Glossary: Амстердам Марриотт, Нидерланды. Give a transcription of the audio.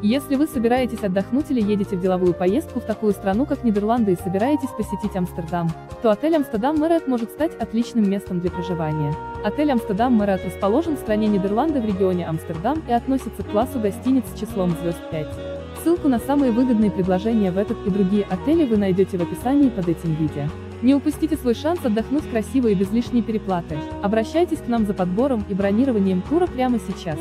Если вы собираетесь отдохнуть или едете в деловую поездку в такую страну, как Нидерланды, и собираетесь посетить Амстердам, то отель Амстердам Марриотт может стать отличным местом для проживания. Отель Амстердам Марриотт расположен в стране Нидерланды в регионе Амстердам и относится к классу гостиниц с числом звезд 5. Ссылку на самые выгодные предложения в этот и другие отели вы найдете в описании под этим видео. Не упустите свой шанс отдохнуть красиво и без лишней переплаты. Обращайтесь к нам за подбором и бронированием тура прямо сейчас.